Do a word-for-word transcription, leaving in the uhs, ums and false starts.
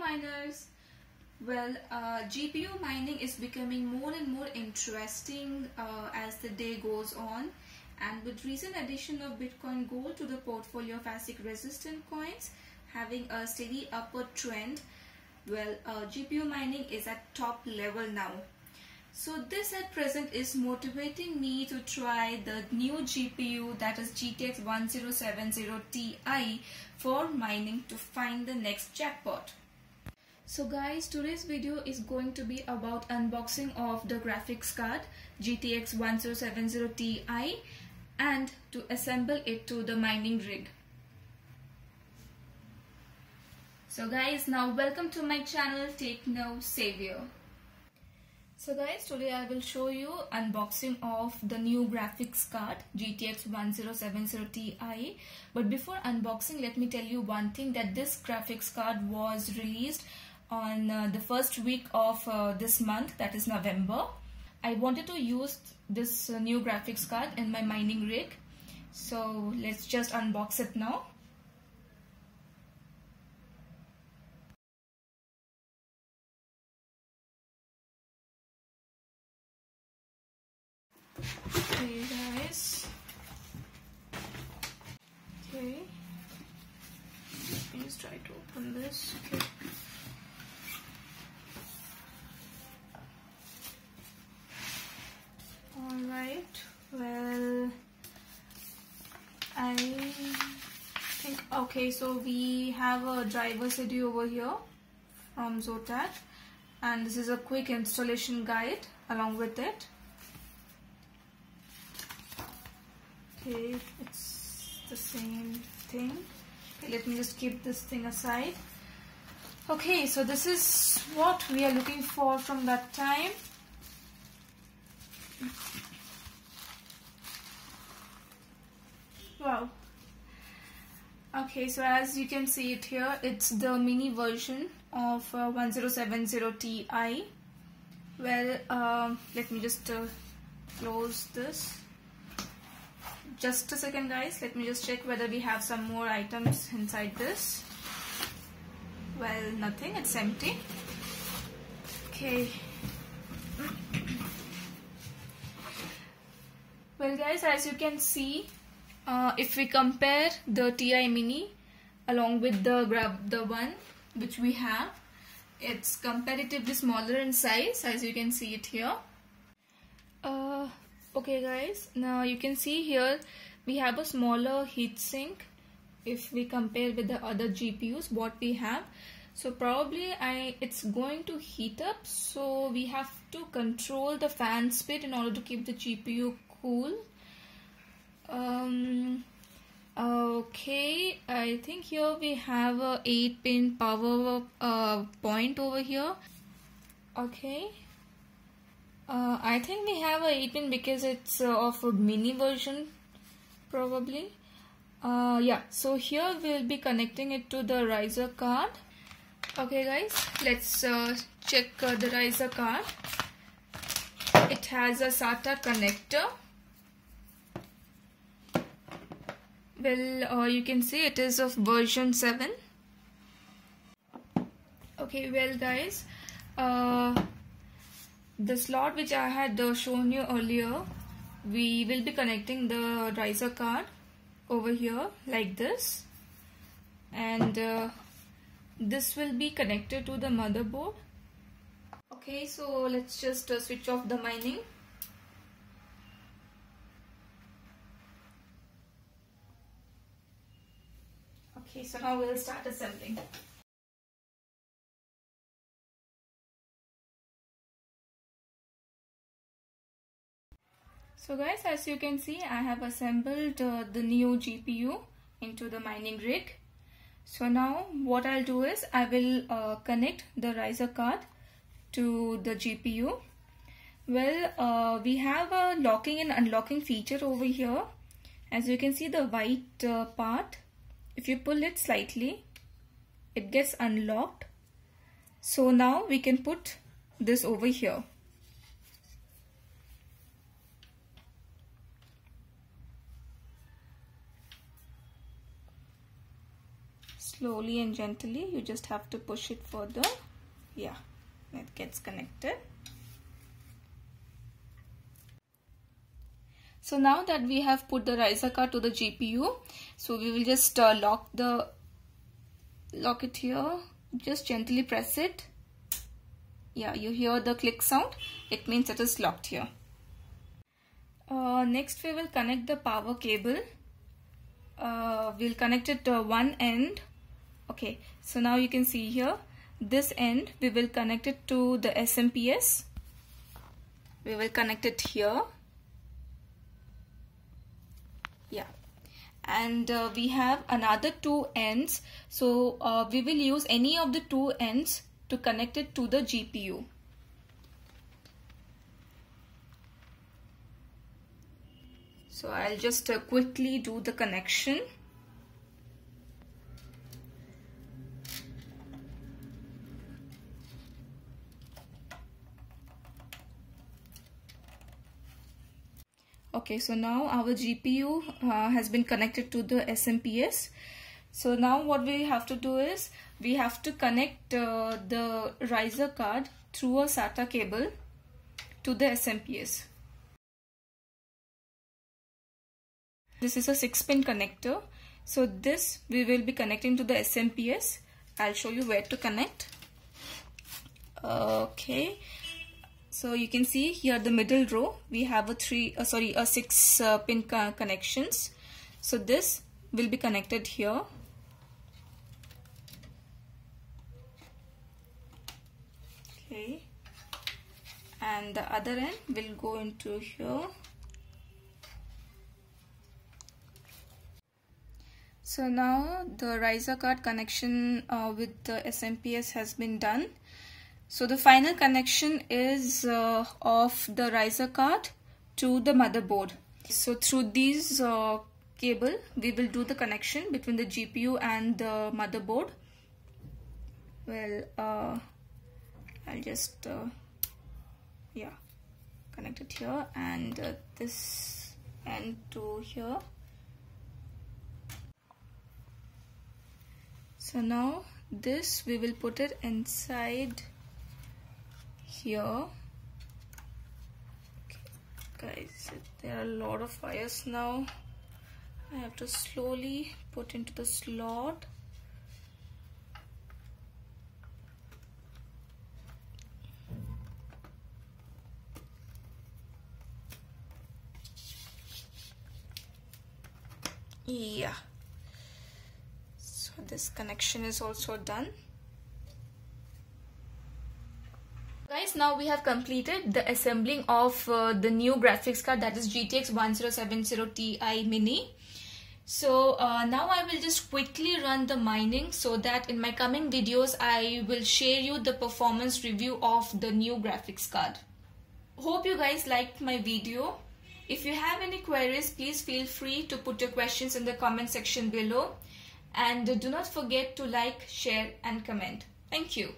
miners? Well, uh, G P U mining is becoming more and more interesting uh, as the day goes on, and with recent addition of Bitcoin gold to the portfolio of ASIC resistant coins having a steady upward trend, well, uh, G P U mining is at top level now. So this at present is motivating me to try the new G P U, that is G T X ten seventy T I, for mining to find the next jackpot. So guys, today's video is going to be about unboxing of the graphics card G T X ten seventy T I and to assemble it to the mining rig. So guys, now welcome to my channel Techno Saviour. So guys, today I will show you unboxing of the new graphics card G T X ten seventy T I. But before unboxing, let me tell you one thing, that this graphics card was released on uh, the first week of uh, this month, that is November. I wanted to use this uh, new graphics card in my mining rig. So let's just unbox it now. Okay guys, okay, please try to open this. Okay. Alright, well, I think, okay, so we have a driver C D over here from Zotac, and this is a quick installation guide along with it. Okay, it's the same thing. Okay, let me just keep this thing aside. Okay, so this is what we are looking for from that time. Wow. Okay, so as you can see it here, it's the mini version of uh, ten seventy T I. Well, uh, let me just uh, close this. Just a second guys, let me just check whether we have some more items inside this. Well, nothing, it's empty. Okay. Well guys, as you can see, uh, if we compare the T I Mini along with the grab the one which we have, it's comparatively smaller in size, as you can see it here. Uh, Okay guys, now you can see here we have a smaller heatsink if we compare with the other G P Us what we have. So probably I it's going to heat up, so we have to control the fan speed in order to keep the G P U cool. Um, okay, I think here we have a eight pin power uh, point over here. Okay. Uh, I think we have a eight pin because it's uh, of a mini version probably. Uh, yeah, so here we'll be connecting it to the riser card. Okay guys, let's uh, check uh, the riser card. It has a SATA connector. Well, uh, you can see it is of version seven. Okay, well guys, uh, the slot which I had uh, shown you earlier, we will be connecting the riser card over here like this, and uh, this will be connected to the motherboard. Okay, so let's just uh, switch off the mining. Okay, so now we'll start assembling. So guys, as you can see, I have assembled uh, the new G P U into the mining rig. So now what I'll do is, I will uh, connect the riser card to the G P U. Well, uh, we have a locking and unlocking feature over here. As you can see, the white uh, part, if you pull it slightly, it gets unlocked. So now we can put this over here. slowly and gently, you just have to push it further. Yeah, it gets connected. So now that we have put the riser card to the G P U, so we will just uh, lock the lock it here. Just gently press it. Yeah, you hear the click sound. It means it is locked here. Uh, next we will connect the power cable. Uh, we'll connect it to one end. Okay, so now you can see here, this end we will connect it to the S M P S. We will connect it here. Yeah, and uh, we have another two ends, so uh, we will use any of the two ends to connect it to the G P U. So I'll just uh, quickly do the connection. Okay, so now our G P U uh, has been connected to the S M P S. So now what we have to do is, we have to connect uh, the riser card through a SATA cable to the S M P S. This is a six pin connector. So this we will be connecting to the S M P S. I'll show you where to connect. Okay. So you can see here the middle row, we have a three, uh, sorry, a six uh, pin co connections. So this will be connected here. Okay. And the other end will go into here. So now the riser card connection uh, with the S M P S has been done. So the final connection is uh, of the riser card to the motherboard. So through these uh, cable, we will do the connection between the G P U and the motherboard. Well, uh, I'll just, uh, yeah, connect it here and uh, this end to here. So now this we will put it inside here. Okay, guys, there are a lot of wires now. I have to slowly put into the slot. Yeah. So this connection is also done. Guys, now we have completed the assembling of uh, the new graphics card, that is G T X ten seventy T I Mini. So uh, now I will just quickly run the mining, so that in my coming videos I will share you the performance review of the new graphics card. Hope you guys liked my video. If you have any queries, please feel free to put your questions in the comment section below. And do not forget to like, share and comment. Thank you.